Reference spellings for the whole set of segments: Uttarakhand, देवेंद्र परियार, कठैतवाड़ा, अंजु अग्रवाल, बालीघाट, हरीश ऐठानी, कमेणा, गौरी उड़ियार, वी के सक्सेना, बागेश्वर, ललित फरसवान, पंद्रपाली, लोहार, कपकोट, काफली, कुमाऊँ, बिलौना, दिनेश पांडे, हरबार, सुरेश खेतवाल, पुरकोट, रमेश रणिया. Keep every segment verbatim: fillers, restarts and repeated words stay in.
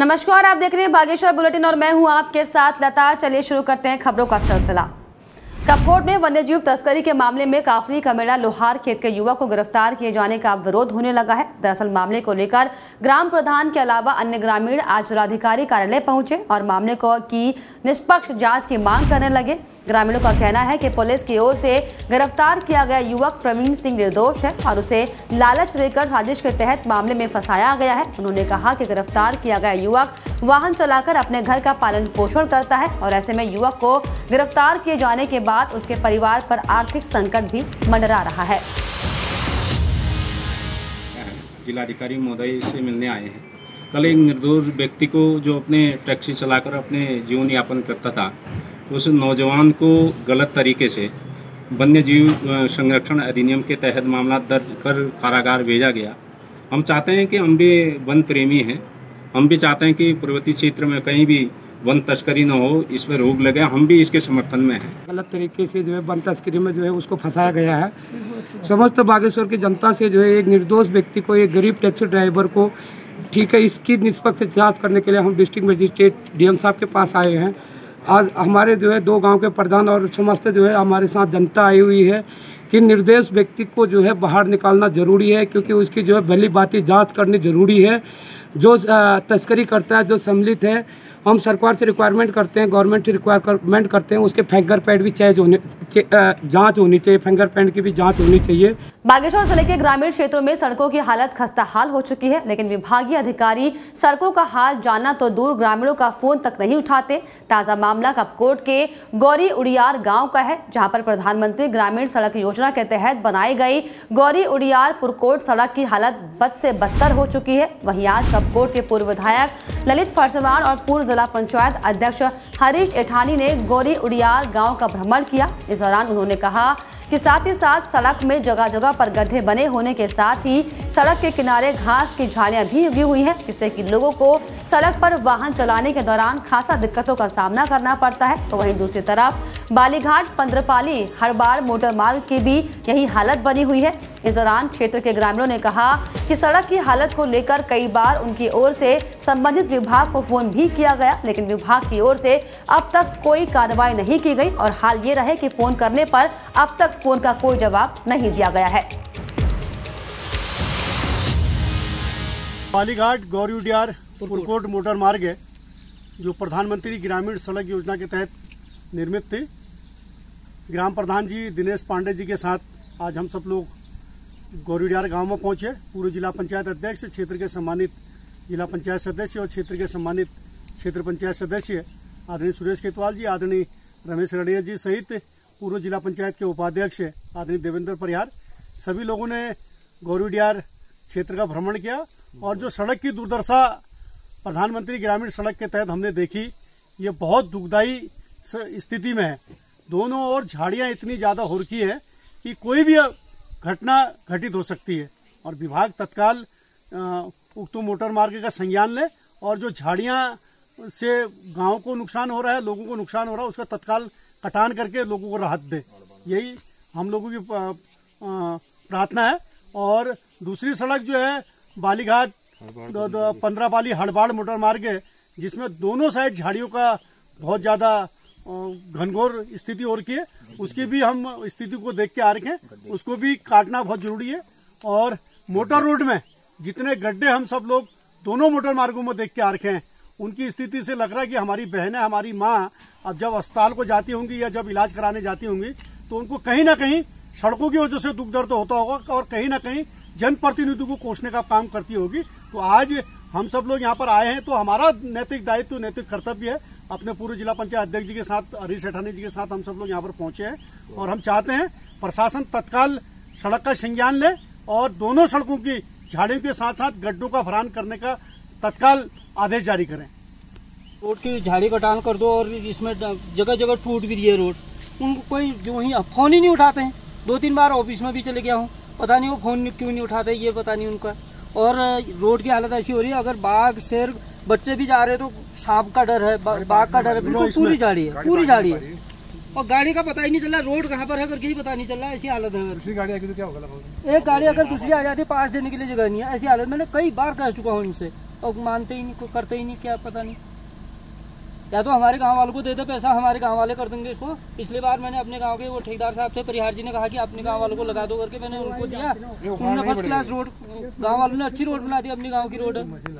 नमस्कार, आप देख रहे हैं बागेश्वर बुलेटिन और मैं हूं आपके साथ लता। चलिए शुरू करते हैं खबरों का सिलसिला। कपकोट में वन्यजीव तस्करी के मामले में काफली कमेणा लोहार खेत के युवक को गिरफ्तार किए जाने का विरोध होने लगा है। दरअसल मामले को लेकर ग्राम प्रधान के अलावा अन्य ग्रामीण आज जिलाधिकारी कार्यालय पहुंचे और मामले को की निष्पक्ष जांच की मांग करने लगे। ग्रामीणों का कहना है कि पुलिस की ओर से गिरफ्तार किया गया युवक प्रवीण सिंह निर्दोष है और उसे लालच देकर साजिश के तहत मामले में फंसाया गया है। उन्होंने कहा कि गिरफ्तार किया गया युवक वाहन चलाकर अपने घर का पालन पोषण करता है और ऐसे में युवक को गिरफ्तार किए जाने के बाद उसके परिवार पर आर्थिक संकट भी मंडरा रहा है। जिलाधिकारी महोदय से मिलने आए हैं। कल एक निर्दोष व्यक्ति को जो अपने टैक्सी चलाकर अपने जीवन यापन करता था, उस नौजवान को गलत तरीके से वन्य जीव संरक्षण अधिनियम के तहत मामला दर्ज कर कारागार भेजा गया। हम चाहते हैं कि हम भी वन प्रेमी हैं, हम भी चाहते हैं कि पर्वतीय क्षेत्र में कहीं भी वन तस्करी न हो, इस पर रोक लगे। हम भी इसके समर्थन में हैं। गलत तरीके से जो है वन तस्करी में जो है उसको फंसाया गया है। समस्त बागेश्वर की जनता से जो है एक निर्दोष व्यक्ति को, एक गरीब टैक्सी ड्राइवर को, ठीक है, इसकी निष्पक्ष जांच करने के लिए हम डिस्ट्रिक्ट मजिस्ट्रेट डी एम साहब के पास आए हैं। आज हमारे जो है दो गांव के प्रधान और समस्त जो है हमारे साथ जनता आई हुई है कि निर्दोष व्यक्ति को जो है बाहर निकालना ज़रूरी है, क्योंकि उसकी जो है भली भांति जांच करनी ज़रूरी है। जो तस्करी करता है, जो सम्मिलित है, हम सरकार से रिक्वायरमेंट करते हैं, गवर्नमेंट से रिक्वायरमेंट करते हैं, उसके फिंगर पैड भी चेंज होने जांच होनी चाहिए, फिंगर पैड की भी जांच होनी चाहिए। बागेश्वर जिले के ग्रामीण क्षेत्रों में सड़कों की हालत खस्ताहाल हो चुकी है, लेकिन विभागीय अधिकारी सड़कों का हाल जानना तो दूर ग्रामीणों का फोन तक नहीं उठाते। ताज़ा मामला कपकोट के गौरी उड़ियार गाँव का है, जहाँ पर प्रधानमंत्री ग्रामीण सड़क योजना के तहत बनाई गई गौरी उड़ियार पुरकोट सड़क की हालत बद से बदतर हो चुकी है। वहीं आज कपकोट के पूर्व विधायक ललित फरसवान और पूर्व जिला पंचायत अध्यक्ष हरीश ऐठानी ने गौरी उड़ियार गांव का भ्रमण किया। इस दौरान उन्होंने कहा कि साथ ही साथ सड़क में जगह जगह पर गड्ढे बने होने के साथ ही सड़क के किनारे घास की झाड़ियां भी उगी हुई हैं, जिससे कि लोगों को सड़क पर वाहन चलाने के दौरान खासा दिक्कतों का सामना करना पड़ता है। तो वहीं दूसरी तरफ बालीघाट पंद्रपाली हरबार मोटर मार्ग की भी यही हालत बनी हुई है। इस दौरान क्षेत्र के ग्रामीणों ने कहा कि सड़क की हालत को लेकर कई बार उनकी ओर से संबंधित विभाग को फोन भी किया गया, लेकिन विभाग की ओर से अब तक कोई कार्रवाई नहीं की गई और हाल ये रहे कि फोन करने पर अब तक फोन का कोई जवाब नहीं दिया गया है। बालीघाट गौरी उड़ियार पुरकोट मोटर मार्ग है, जो प्रधानमंत्री ग्रामीण सड़क योजना के तहत निर्मित थी। ग्राम प्रधान जी दिनेश पांडे जी के साथ आज हम सब लोग गौरी उड़ियार गाँव में पहुँचे। पूर्व जिला पंचायत अध्यक्ष, क्षेत्र के सम्मानित जिला पंचायत सदस्य और क्षेत्र के सम्मानित क्षेत्र पंचायत सदस्य आदरणीय सुरेश खेतवाल जी, आदरणीय रमेश रणिया जी सहित पूर्व जिला पंचायत के उपाध्यक्ष आदरणीय देवेंद्र परियार, सभी लोगों ने गौरी उड़ियार क्षेत्र का भ्रमण किया और जो सड़क की दुर्दशा प्रधानमंत्री ग्रामीण सड़क के तहत हमने देखी, ये बहुत दुखदायी स्थिति में है। दोनों ओर झाड़ियाँ इतनी ज़्यादा हो रखी है कि कोई भी घटना घटित हो सकती है और विभाग तत्काल उक्त मोटर मार्ग का संज्ञान ले और जो झाड़ियाँ से गाँव को नुकसान हो रहा है, लोगों को नुकसान हो रहा है, उसका तत्काल कटान करके लोगों को राहत दे, यही हम लोगों की प्रार्थना है। और दूसरी सड़क जो है बालीघाट पंद्रपाली हड़बाड़ मोटर मार्ग है, जिसमें दोनों साइड झाड़ियों का बहुत ज़्यादा घनघोर स्थिति हो रखी है, उसकी भी हम स्थिति को देख के आ रखे हैं, उसको भी काटना बहुत ज़रूरी है। और मोटर रोड में जितने गड्ढे हम सब लोग दोनों मोटर मार्गों में देख के आ रखे हैं, उनकी स्थिति से लग रहा है कि हमारी बहनें, हमारी माँ अब जब अस्पताल को जाती होंगी या जब इलाज कराने जाती होंगी तो उनको कहीं ना कहीं सड़कों की वजह से दुख दर्द होता होगा और कहीं ना कहीं जनप्रतिनिधि को कोसने का काम करती होगी। तो आज हम सब लोग यहाँ पर आए हैं, तो हमारा नैतिक दायित्व, नैतिक कर्तव्य है, अपने पूर्व जिला पंचायत अध्यक्ष जी के साथ, हरीश ऐठानी जी के साथ हम सब लोग यहाँ पर पहुंचे हैं और हम चाहते हैं प्रशासन तत्काल सड़क का संज्ञान ले और दोनों सड़कों की झाड़ियों के साथ साथ गड्ढों का भरान करने का तत्काल आदेश जारी करें। रोड की झाड़ी कटान कर दो और इसमें जगह जगह टूट भी रही है रोड, उनको कोई जो ही फोन ही नहीं उठाते हैं। दो तीन बार ऑफिस में भी चले गया हूँ, पता नहीं वो फोन क्यों नहीं उठाते, ये पता नहीं उनका। और रोड की हालत ऐसी हो रही है, अगर बाघ शेर बच्चे भी जा रहे तो सांप का डर है, बाघ का डर है, बिल्कुल पूरी झाड़ी है, पूरी झाड़ी है और गाड़ी का पता ही नहीं चल रहा रोड कहाँ पर है करके ही पता नहीं चल रहा। ऐसी हालत है, दूसरी गाड़ी आएगी तो क्या होगा, एक गाड़ी अगर दूसरी आ जाती है पास देने के लिए जगह नहीं है। ऐसी हालत मैंने कई बार कह चुका हूँ उनसे, और मानते ही नहीं, कोई करते ही नहीं, क्या पता नहीं। या तो हमारे गांव वालों को दे दे पैसा, हमारे गांव वाले कर देंगे इसको। पिछली बार मैंने अपने गांव के वो ठेकेदार साहब थे, परिहार जी ने कहा कि अपने गांव वालों को लगा दो करके, मैंने उनको दिया, उन्होंने फर्स्ट क्लास रोड, गाँव वालों ने अच्छी रोड बना दी, अपने गाँव की रोड है।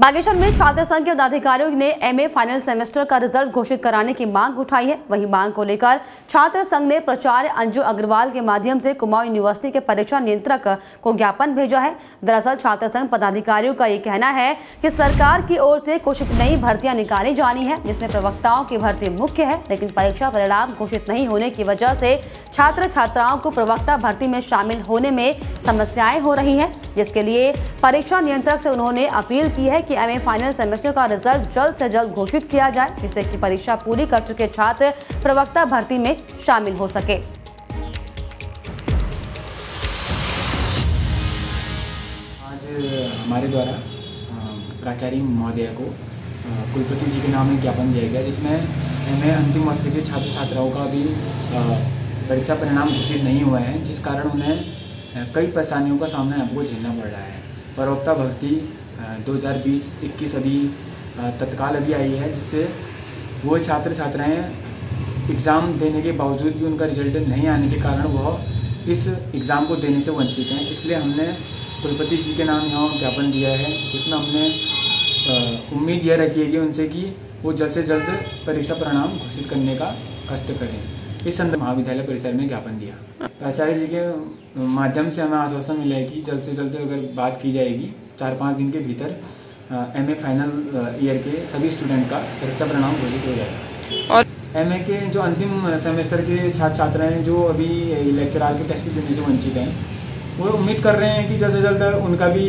बागेश्वर में छात्र संघ के पदाधिकारियों ने एमए फाइनल सेमेस्टर का रिजल्ट घोषित कराने की मांग उठाई है। वहीं मांग को लेकर छात्र संघ ने प्राचार्य अंजु अग्रवाल के माध्यम से कुमाऊँ यूनिवर्सिटी के परीक्षा नियंत्रक को ज्ञापन भेजा है। दरअसल छात्र संघ पदाधिकारियों का ये कहना है कि सरकार की ओर से कुछ नई भर्तियाँ निकाली जानी है, जिसमें प्रवक्ताओं की भर्ती मुख्य है, लेकिन परीक्षा परिणाम घोषित नहीं होने की वजह से छात्र छात्राओं को प्रवक्ता भर्ती में शामिल होने में समस्याएं हो रही हैं, जिसके लिए परीक्षा नियंत्रक से उन्होंने अपील की है कि एमए फाइनल सेमेस्टर का रिजल्ट जल्द से जल्द घोषित किया जाए, जिससे कि परीक्षा पूरी कर चुके छात्र प्रवक्ता भर्ती में शामिल हो सके। आज हमारे द्वारा प्राचार्य महोदय को कुलपति जी के नाम में ज्ञापन दिया गया, जिसमें एमए अंतिम वर्ष के छात्र छात्राओं का भी परीक्षा परिणाम घोषित नहीं हुआ है, जिस कारण उन्हें कई परेशानियों का सामना हमको झेलना पड़ रहा है। प्रवक्ता भर्ती दो हज़ार बीस इक्कीस अभी तत्काल अभी आई है, जिससे वो छात्र छात्राएं एग्ज़ाम देने के बावजूद भी उनका रिजल्ट नहीं आने के कारण वह इस एग्ज़ाम को देने से वंचित हैं। इसलिए हमने कुलपति जी के नाम यहाँ ज्ञापन दिया है, जिसमें हमने उम्मीद यह रखी है कि उनसे कि वो जल्द से जल्द परीक्षा परिणाम घोषित करने का कष्ट करें। इस संदर्भ महाविद्यालय परिसर में ज्ञापन दिया। प्राचार्य जी के माध्यम से हमें आश्वासन मिला है कि जल्द से जल्द अगर बात की जाएगी, चार पाँच दिन के भीतर एमए फाइनल ईयर के सभी स्टूडेंट का परीक्षा परिणाम घोषित हो जाएगा। और एमए के जो अंतिम सेमेस्टर के छात्र छात्राएँ जो अभी लेक्चरार के टेस्ट देने से वंचित हैं, वो उम्मीद कर रहे हैं कि जल्द से जल्द उनका भी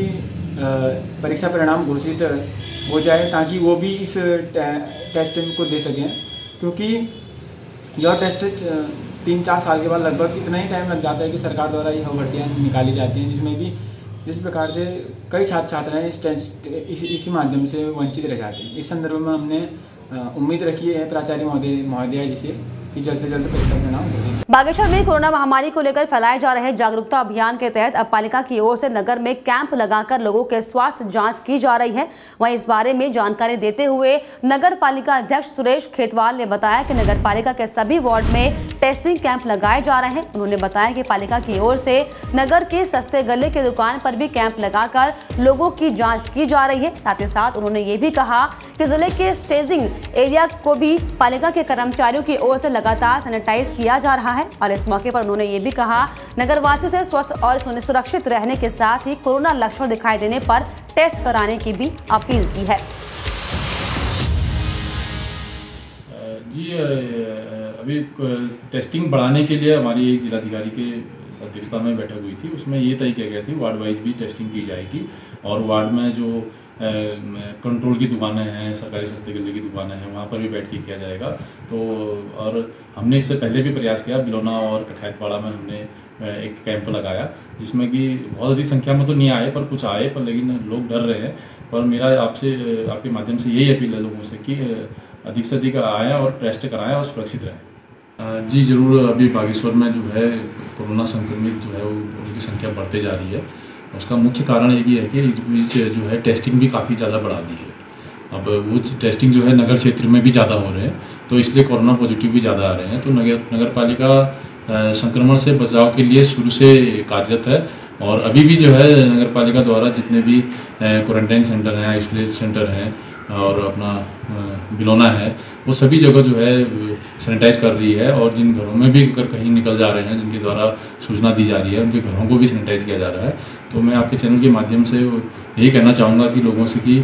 परीक्षा परिणाम घोषित हो जाए, ताकि वो भी इस टेस्ट को दे सकें, क्योंकि यह टेस्ट तीन चार साल के बाद लगभग इतना ही टाइम लग जाता है कि सरकार द्वारा यह भर्तियाँ निकाली जाती हैं, जिसमें कि जिस प्रकार से कई छात्र छात्राएँ इस टेस्ट इस, इसी माध्यम से वंचित रह जाते हैं। इस संदर्भ में हमने उम्मीद रखी है प्राचार्य महोदय महोदय जी से कि जल्द से जल्द परीक्षा परिणाम घोषित। बागेश्वर में कोरोना महामारी को लेकर फैलाए जा रहे जागरूकता अभियान के तहत अब पालिका की ओर से नगर में कैंप लगाकर लोगों के स्वास्थ्य जांच की जा रही है। वहीं इस बारे में जानकारी देते हुए नगर पालिका अध्यक्ष सुरेश खेतवाल ने बताया कि नगर पालिका के सभी वार्ड में टेस्टिंग कैंप लगाए जा रहे हैं। उन्होंने बताया कि पालिका की ओर से नगर के सस्ते गले के दुकान पर भी कैंप लगाकर लोगों की जाँच की जा रही है। साथ ही साथ उन्होंने ये भी कहा कि जिले के स्टेजिंग एरिया को भी पालिका के कर्मचारियों की ओर से लगातार सैनिटाइज किया जा रहा है। और इस मौके पर उन्होंने ये भी कहा नगरवासियों से स्वस्थ और सुरक्षित रहने के साथ ही कोरोना लक्षण दिखाई देने पर टेस्ट कराने की भी अपील की है। जी अभी टेस्टिंग बढ़ाने के लिए हमारी एक जिलाधिकारी के अध्यक्षता में बैठक हुई थी, उसमें ये तय किया गया थी वार्ड वाइज भी टेस्टिंग की जाएगी और वार्ड में जो कंट्रोल की दुकानें हैं, सरकारी सस्ते गले की दुकानें हैं, वहाँ पर भी बैठ के किया जाएगा। तो और हमने इससे पहले भी प्रयास किया, बिलौना और कठैतवाड़ा में हमने एक कैंप लगाया, जिसमें कि बहुत अधिक संख्या में तो नहीं आए पर कुछ आए, पर लेकिन लोग डर रहे हैं। पर मेरा आपसे आपके माध्यम से यही अपील है लोगों से कि अधिक से अधिक आएँ और टेस्ट कराएँ और सुरक्षित रहें। जी ज़रूर, अभी बागेश्वर में जो है कोरोना संक्रमित जो है वो उनकी संख्या बढ़ते जा रही है। उसका मुख्य कारण ये भी है कि इस बीच जो है टेस्टिंग भी काफ़ी ज़्यादा बढ़ा दी है। अब वो टेस्टिंग जो है नगर क्षेत्र में भी ज़्यादा हो रहे हैं, तो इसलिए कोरोना पॉजिटिव भी ज़्यादा आ रहे हैं। तो नगर नगर पालिका संक्रमण से बचाव के लिए शुरू से कार्यरत है और अभी भी जो है नगर पालिका द्वारा जितने भी क्वारंटाइन सेंटर हैं, आइसोलेट सेंटर हैं और अपना बिलौना है, वो सभी जगह जो है सैनिटाइज कर रही है। और जिन घरों में भी अगर कहीं निकल जा रहे हैं, जिनके द्वारा सूचना दी जा रही है, उनके घरों को भी सैनिटाइज किया जा रहा है। तो मैं आपके चैनल के माध्यम से यही कहना चाहूँगा कि लोगों से कि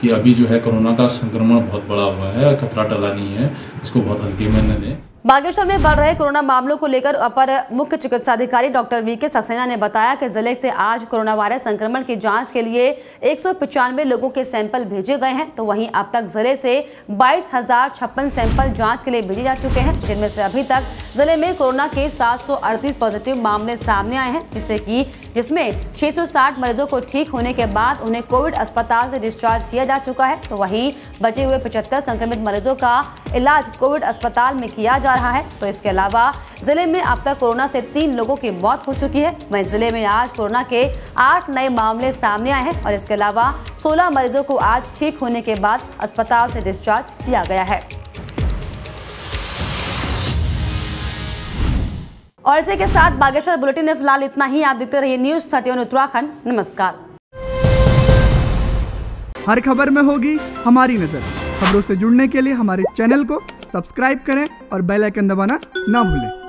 कि अभी जो है कोरोना का संक्रमण बहुत बड़ा हुआ है, खतरा टला नहीं है, इसको बहुत हल्के में न लें। बागेश्वर में बढ़ रहे कोरोना मामलों को लेकर अपर मुख्य चिकित्सा अधिकारी डॉक्टर वी के सक्सेना ने बताया कि जिले से आज कोरोना वायरस संक्रमण की जांच के लिए एक सौ पचानवे लोगों के सैंपल भेजे गए हैं। तो वहीं अब तक जिले से बाईस हजार छप्पन सैंपल जांच के लिए भेजे जा चुके हैं, जिनमें से अभी तक जिले में कोरोना के सात सौ अड़तीस पॉजिटिव मामले सामने आए हैं, जिससे कि जिसमें छः सौ साठ मरीजों को ठीक होने के बाद उन्हें कोविड अस्पताल से डिस्चार्ज किया जा चुका है। तो वहीं बचे हुए पचहत्तर संक्रमित मरीजों का इलाज कोविड अस्पताल में किया जा रहा है। तो इसके अलावा जिले में अब तक कोरोना से तीन लोगों की मौत हो चुकी है। वहीं जिले में आज कोरोना के आठ नए मामले सामने आए हैं और इसके अलावा सोलह मरीजों को आज ठीक होने के बाद अस्पताल से डिस्चार्ज किया गया है। और इसी के साथ बागेश्वर बुलेटिन में फिलहाल इतना ही। आप देखते रहिए न्यूज इकतीस उत्तराखंड। नमस्कार। हर खबर में होगी हमारी नजर। खबरों से जुड़ने के लिए हमारे चैनल को सब्सक्राइब करें और बेल आइकन दबाना ना भूलें।